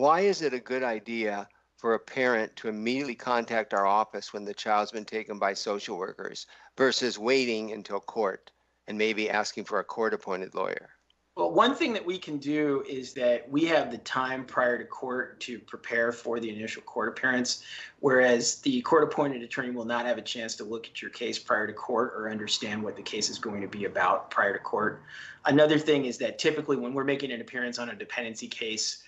Why is it a good idea for a parent to immediately contact our office when the child's been taken by social workers versus waiting until court and maybe asking for a court-appointed lawyer? Well, one thing that we can do is that we have the time prior to court to prepare for the initial court appearance, whereas the court-appointed attorney will not have a chance to look at your case prior to court or understand what the case is going to be about prior to court. Another thing is that typically when we're making an appearance on a dependency case,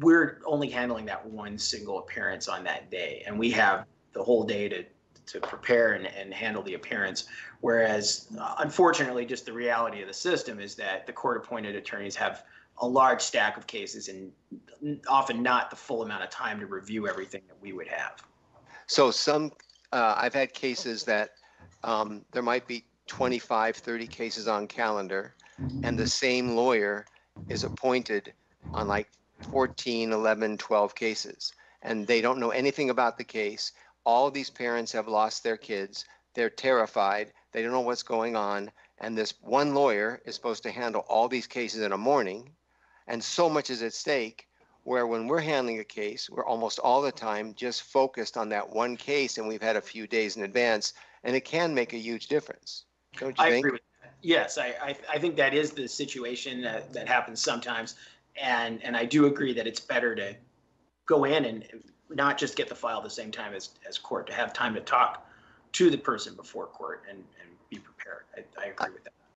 we're only handling that one single appearance on that day, and we have the whole day to prepare and handle the appearance, whereas unfortunately just the reality of the system is that the court-appointed attorneys have a large stack of cases and often not the full amount of time to review everything that we would have. So some, I've had cases that there might be 25, 30 cases on calendar, and the same lawyer is appointed on like 14, 11, 12 cases, and they don't know anything about the case. All these parents have lost their kids. They're terrified. They don't know what's going on. And this one lawyer is supposed to handle all these cases in a morning. And so much is at stake, where when we're handling a case, we're almost all the time just focused on that one case, and we've had a few days in advance, and it can make a huge difference. Don't you think? I agree with that. Yes, I think that is the situation that happens sometimes. And I do agree that it's better to go in and not just get the file the same time as court, to have time to talk to the person before court and be prepared. I agree with that.